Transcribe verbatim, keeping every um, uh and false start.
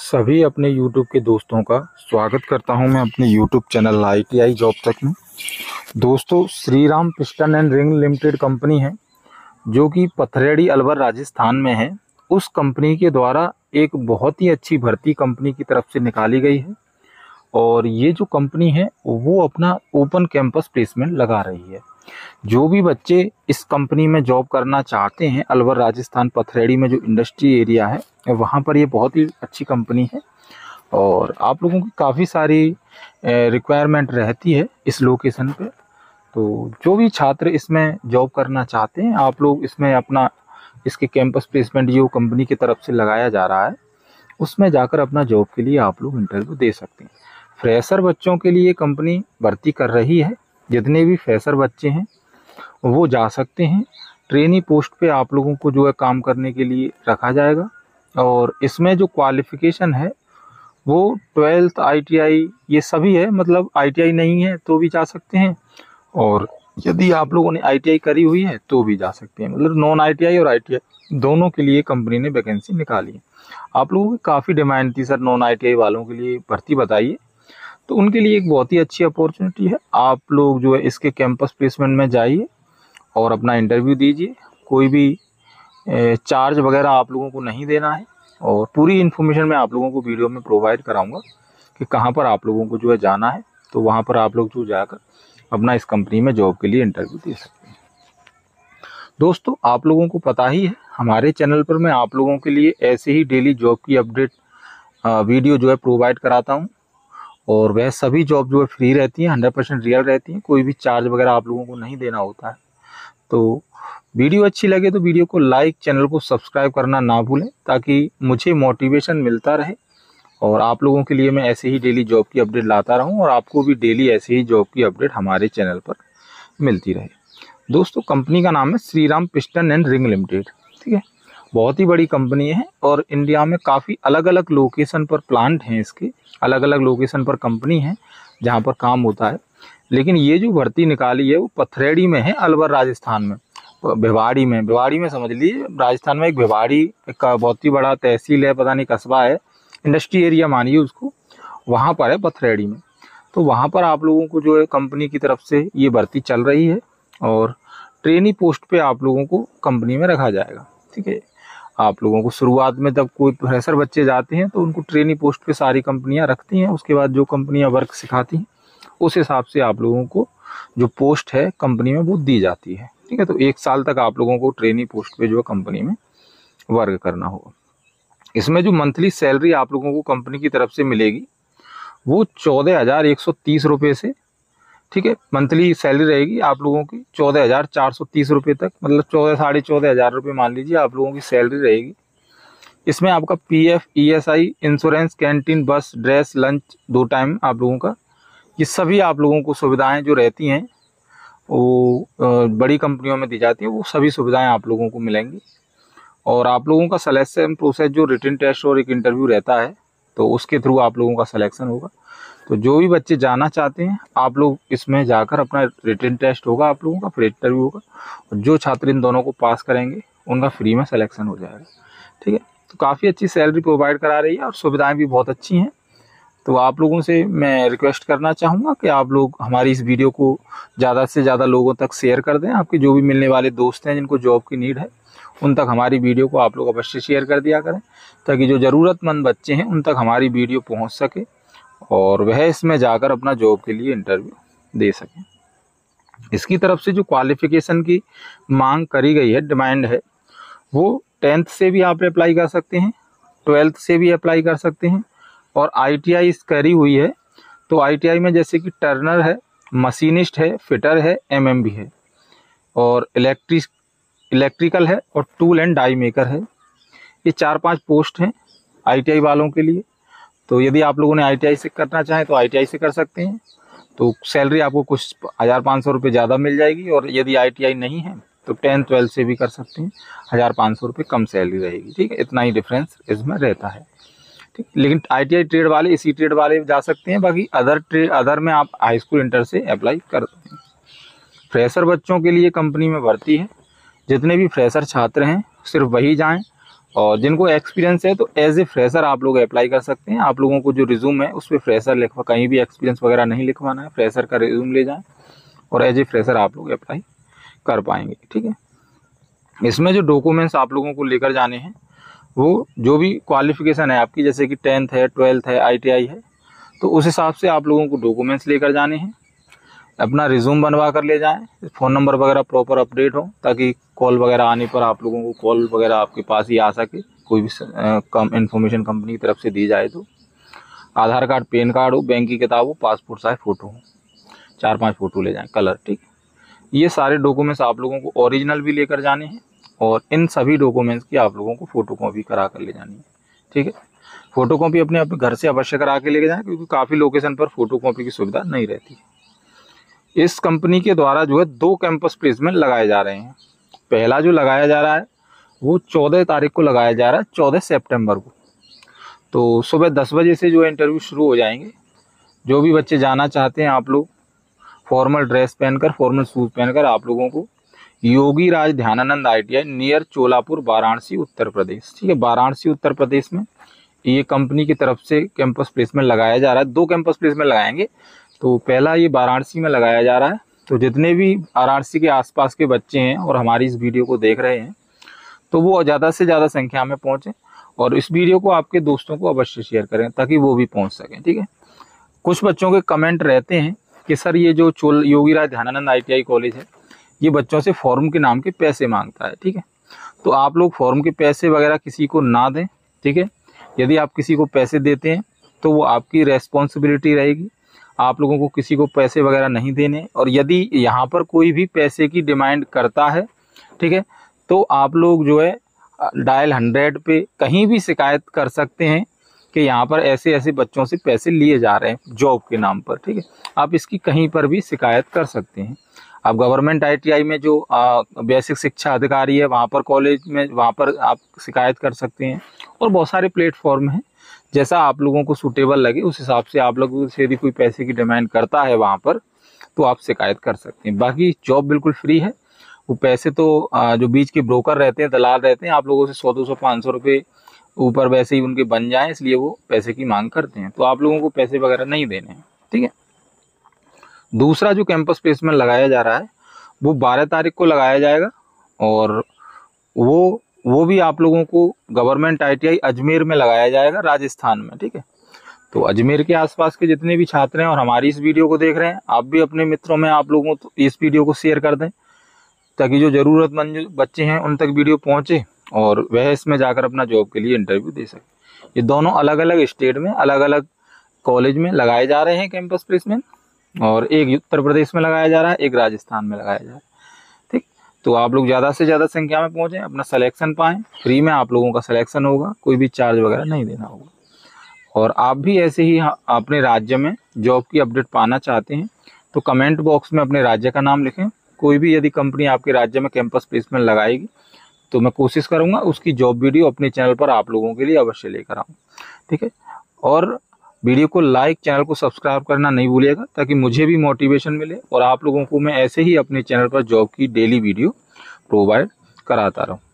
सभी अपने YouTube के दोस्तों का स्वागत करता हूं मैं अपने YouTube channel I T I job तक में। दोस्तों, Shriram piston and ring limited company है जो कि पथरेड़ी अलवर राजस्थान में है। उस कंपनी के द्वारा एक बहुत ही अच्छी भर्ती कंपनी की तरफ से निकाली गई है और ये जो कंपनी है वो अपना ओपन कैंपस प्लेसमेंट लगा रही है। जो भी बच्चे इस कंपनी में जॉब करना चाहते हैं, अलवर राजस्थान पथरेड़ी में जो इंडस्ट्री एरिया है वहाँ पर ये बहुत ही अच्छी कंपनी है और आप लोगों की काफ़ी सारी रिक्वायरमेंट रहती है इस लोकेशन पे। तो जो भी छात्र इसमें जॉब करना चाहते हैं, आप लोग इसमें अपना इसके कैंपस प्लेसमेंट जो कंपनी की तरफ से लगाया जा रहा है उसमें जाकर अपना जॉब के लिए आप लोग इंटरव्यू दे सकते हैं। फ्रेशर बच्चों के लिए कंपनी भर्ती कर रही है। जितने भी फ्रेशर बच्चे हैं वो जा सकते हैं। ट्रेनी पोस्ट पे आप लोगों को जो है काम करने के लिए रखा जाएगा और इसमें जो क्वालिफ़िकेशन है वो ट्वेल्थ आई टी आई ये सभी है। मतलब आई टी आई नहीं है तो भी जा सकते हैं और यदि आप लोगों ने आई टी आई करी हुई है तो भी जा सकते हैं। मतलब नॉन आई टी आई और आई टी आई दोनों के लिए कंपनी ने वैकेंसी निकाली है। आप लोगों की काफ़ी डिमांड थी, sir non I T I वालों के लिए भर्ती बताइए, तो उनके लिए एक बहुत ही अच्छी अपॉर्चुनिटी है। आप लोग जो है इसके कैंपस प्लेसमेंट में जाइए और अपना इंटरव्यू दीजिए। कोई भी चार्ज वगैरह आप लोगों को नहीं देना है और पूरी इन्फॉर्मेशन मैं आप लोगों को वीडियो में प्रोवाइड कराऊंगा कि कहां पर आप लोगों को जो है जाना है, तो वहां पर आप लोग जो जाकर अपना इस कंपनी में जॉब के लिए इंटरव्यू दे सकते हैं। दोस्तों, आप लोगों को पता ही है हमारे चैनल पर मैं आप लोगों के लिए ऐसे ही डेली जॉब की अपडेट वीडियो जो है प्रोवाइड कराता हूँ और वह सभी जॉब जो है फ्री रहती हैं, हंड्रेड परसेंट रियल रहती हैं। कोई भी चार्ज वगैरह आप लोगों को नहीं देना होता है। तो वीडियो अच्छी लगे तो वीडियो को लाइक, चैनल को सब्सक्राइब करना ना भूलें ताकि मुझे मोटिवेशन मिलता रहे और आप लोगों के लिए मैं ऐसे ही डेली जॉब की अपडेट लाता रहूं और आपको भी डेली ऐसे ही जॉब की अपडेट हमारे चैनल पर मिलती रहे। दोस्तों, कंपनी का नाम है Shriram piston and ring limited, ठीक है। बहुत ही बड़ी कंपनी है और इंडिया में काफ़ी अलग अलग लोकेशन पर प्लांट हैं इसके, अलग अलग लोकेशन पर कंपनी है जहाँ पर काम होता है। लेकिन ये जो भर्ती निकाली है वो पथरेड़ी में है, अलवर राजस्थान में, भिवाड़ी में भिवाड़ी में समझ लीजिए। राजस्थान में एक भिवाड़ी का बहुत ही बड़ा तहसील है, पता नहीं कस्बा है, इंडस्ट्री एरिया मानिए उसको, वहाँ पर है पथरेड़ी में। तो वहाँ पर आप लोगों को जो है कंपनी की तरफ से ये भर्ती चल रही है और ट्रेनी पोस्ट पर आप लोगों को कंपनी में रखा जाएगा, ठीक है। आप लोगों को शुरुआत में जब कोई प्रोफेसर बच्चे जाते हैं तो उनको ट्रेनी पोस्ट पे सारी कंपनियां रखती हैं। उसके बाद जो कंपनियां वर्क सिखाती हैं उस हिसाब से आप लोगों को जो पोस्ट है कंपनी में वो दी जाती है, ठीक है। तो एक साल तक आप लोगों को ट्रेनी पोस्ट पे जो है कंपनी में वर्क करना होगा। इसमें जो मंथली सैलरी आप लोगों को कंपनी की तरफ से मिलेगी वो चौदह हज़ार एक सौ तीस रुपये से, ठीक है, मंथली सैलरी रहेगी आप लोगों की चौदह हज़ार चार सौ तीस रुपये तक। मतलब चौदह साढ़े चौदह हज़ार रुपये मान लीजिए आप लोगों की सैलरी रहेगी। इसमें आपका PF, ESI, insurance, canteen, bus, dress, lunch दो टाइम आप लोगों का, ये सभी आप लोगों को सुविधाएं जो रहती हैं वो बड़ी कंपनियों में दी जाती है, वो सभी सुविधाएँ आप लोगों को मिलेंगी। और आप लोगों का सलेक्शन प्रोसेस जो रिटन टेस्ट और एक इंटरव्यू रहता है तो उसके थ्रू आप लोगों का सलेक्शन होगा। तो जो भी बच्चे जाना चाहते हैं आप लोग इसमें जाकर अपना रिटन टेस्ट होगा आप लोगों का, फिर इंटरव्यू होगा और जो छात्र इन दोनों को पास करेंगे उनका फ्री में सिलेक्शन हो जाएगा, ठीक है। तो काफ़ी अच्छी सैलरी प्रोवाइड करा रही है और सुविधाएं भी बहुत अच्छी हैं। तो आप लोगों से मैं रिक्वेस्ट करना चाहूँगा कि आप लोग हमारी इस वीडियो को ज़्यादा से ज़्यादा लोगों तक शेयर कर दें। आपके जो भी मिलने वाले दोस्त हैं जिनको जॉब की नीड है उन तक हमारी वीडियो को आप लोग अवश्य शेयर कर दिया करें ताकि जो ज़रूरतमंद बच्चे हैं उन तक हमारी वीडियो पहुँच सके और वह इसमें जाकर अपना जॉब के लिए इंटरव्यू दे सकें। इसकी तरफ से जो क्वालिफ़िकेशन की मांग करी गई है, डिमांड है, वो टेंथ से भी आप अप्लाई कर सकते हैं, ट्वेल्थ से भी अप्लाई कर सकते हैं और आई टी आई करी हुई है तो आई टी आई में जैसे कि टर्नर है, मशीनिस्ट है, फिटर है, एम एम बी है और इलेक्ट्रिक इलेक्ट्रिकल है और टूल एंड डाई मेकर है। ये चार पांच पोस्ट हैं आई टी आई वालों के लिए। तो यदि आप लोगों ने आई टी आई से करना चाहें तो आई टी आई से कर सकते हैं। तो सैलरी आपको कुछ हज़ार पाँच सौ रुपये ज़्यादा मिल जाएगी और यदि आई टी आई नहीं है तो टेंथ ट्वेल्थ से भी कर सकते हैं, हज़ार पाँच सौ रुपये कम सैलरी रहेगी, ठीक है। इतना ही डिफरेंस इसमें रहता है, ठीक। लेकिन आई टी आई ट्रेड वाले, इसी ट्रेड वाले जा सकते हैं, बाकी अदर ट्रेड अदर में आप हाई स्कूल इंटर से अप्लाई कर सकते हैं। फ्रेशर बच्चों के लिए कंपनी में भर्ती है। जितने भी फ्रेशर छात्र हैं सिर्फ वही जाएँ और जिनको एक्सपीरियंस है तो एज ए फ्रेशर आप लोग अप्लाई कर सकते हैं। आप लोगों को जो रिज्यूम है उस पर फ्रेशर लिखवा, कहीं भी एक्सपीरियंस वगैरह नहीं लिखवाना है, फ्रेशर का रिज्यूम ले जाएँ और एज ए फ्रेशर आप लोग अप्लाई कर पाएंगे। ठीक है, इसमें जो डॉक्यूमेंट्स आप लोगों को लेकर जाने हैं वो जो भी क्वालिफिकेशन है आपकी, जैसे कि टेंथ है, ट्वेल्थ है, आई टी आई है, तो उस हिसाब से आप लोगों को डॉक्यूमेंट्स लेकर जाने हैं। अपना रिज्यूम बनवा कर ले जाएं, फ़ोन नंबर वगैरह प्रॉपर अपडेट हो ताकि कॉल वगैरह आने पर आप लोगों को कॉल वगैरह आपके पास ही आ सके, कोई भी कम इन्फॉर्मेशन कंपनी की तरफ से दी जाए। तो आधार कार्ड, पैन कार्ड हो, बैंक की किताब हो, पासपोर्ट साइज फ़ोटो हो, चार पांच फ़ोटो ले जाएं, कलर। ठीक, ये सारे डॉक्यूमेंट्स आप लोगों को ओरिजिनल भी लेकर जाने हैं और इन सभी डॉक्यूमेंट्स की आप लोगों को फ़ोटो कॉपी करा कर ले जानी है। ठीक है, फ़ोटो कॉपी अपने अपने घर से अवश्य करा के लेके जाएँ क्योंकि काफ़ी लोकेशन पर फ़ोटो कॉपी की सुविधा नहीं रहती है। इस कंपनी के द्वारा जो है दो कैंपस प्लेसमेंट लगाए जा रहे हैं। पहला जो लगाया जा रहा है वो चौदह तारीख को लगाया जा रहा है, चौदह सितंबर को। तो सुबह दस बजे से जो है इंटरव्यू शुरू हो जाएंगे। जो भी बच्चे जाना चाहते हैं, आप लोग फॉर्मल ड्रेस पहनकर, फॉर्मल शूज़ पहनकर आप लोगों को Yogi Raj Dhyananand I T I near Cholapur, Varanasi, Uttar Pradesh. ठीक है, वाराणसी उत्तर प्रदेश में ये कंपनी की तरफ से कैंपस प्लेसमेंट लगाया जा रहा है। दो कैंपस प्लेसमेंट लगाएंगे, तो पहला ये वाराणसी में लगाया जा रहा है। तो जितने भी वाराणसी के आसपास के बच्चे हैं और हमारी इस वीडियो को देख रहे हैं तो वो ज़्यादा से ज़्यादा संख्या में पहुँचें और इस वीडियो को आपके दोस्तों को अवश्य शेयर करें ताकि वो भी पहुँच सकें। ठीक है, कुछ बच्चों के कमेंट रहते हैं कि सर ये जो चोल Yogi Raj Dhyananand I T I college है ये बच्चों से फॉर्म के नाम के पैसे मांगता है। ठीक है, तो आप लोग फॉर्म के पैसे वगैरह किसी को ना दें। ठीक है, यदि आप किसी को पैसे देते हैं तो वो आपकी रेस्पॉन्सिबिलिटी रहेगी, आप लोगों को किसी को पैसे वगैरह नहीं देने। और यदि यहाँ पर कोई भी पैसे की डिमांड करता है, ठीक है, तो आप लोग जो है डायल हंड्रेड पे कहीं भी शिकायत कर सकते हैं कि यहाँ पर ऐसे ऐसे बच्चों से पैसे लिए जा रहे हैं जॉब के नाम पर। ठीक है, आप इसकी कहीं पर भी शिकायत कर सकते हैं। आप गवर्नमेंट आई टी आई में जो आ, बेसिक शिक्षा अधिकारी है वहाँ पर, कॉलेज में, वहाँ पर आप शिकायत कर सकते हैं। और बहुत सारे प्लेटफॉर्म हैं, जैसा आप लोगों को सूटेबल लगे उस हिसाब से आप लोगों से यदि कोई पैसे की डिमांड करता है वहाँ पर तो आप शिकायत कर सकते हैं। बाकी जॉब बिल्कुल फ्री है। वो पैसे तो जो बीच के ब्रोकर रहते हैं, दलाल रहते हैं, आप लोगों से सौ दो सौ पाँच सौ रुपये ऊपर वैसे ही उनके बन जाएं, इसलिए वो पैसे की मांग करते हैं। तो आप लोगों को पैसे वगैरह नहीं देने हैं। ठीक है, दूसरा जो कैंपस प्लेसमेंट लगाया जा रहा है वो बारह तारीख को लगाया जाएगा और वो वो भी आप लोगों को गवर्नमेंट आईटीआई अजमेर में लगाया जाएगा, राजस्थान में। ठीक है, तो अजमेर के आसपास के जितने भी छात्र हैं और हमारी इस वीडियो को देख रहे हैं, आप भी अपने मित्रों में आप लोगों को इस वीडियो को शेयर कर दें ताकि जो ज़रूरतमंद जो बच्चे हैं उन तक वीडियो पहुंचे और वह इसमें जाकर अपना जॉब के लिए इंटरव्यू दे सकें। ये दोनों अलग अलग स्टेट में, अलग अलग कॉलेज में लगाए जा रहे हैं कैंपस प्लेसमेंट, और एक उत्तर प्रदेश में लगाया जा रहा है, एक राजस्थान में लगाया जा रहा है। तो आप लोग ज़्यादा से ज़्यादा संख्या में पहुँचें, अपना सिलेक्शन पाएँ। फ्री में आप लोगों का सिलेक्शन होगा, कोई भी चार्ज वगैरह नहीं देना होगा। और आप भी ऐसे ही अपने राज्य में जॉब की अपडेट पाना चाहते हैं तो कमेंट बॉक्स में अपने राज्य का नाम लिखें। कोई भी यदि कंपनी आपके राज्य में कैंपस प्लेसमेंट लगाएगी तो मैं कोशिश करूँगा उसकी जॉब वीडियो अपने चैनल पर आप लोगों के लिए अवश्य लेकर आऊँ। ठीक है, और वीडियो को लाइक, चैनल को सब्सक्राइब करना नहीं भूलिएगा ताकि मुझे भी मोटिवेशन मिले और आप लोगों को मैं ऐसे ही अपने चैनल पर जॉब की डेली वीडियो प्रोवाइड कराता रहूं।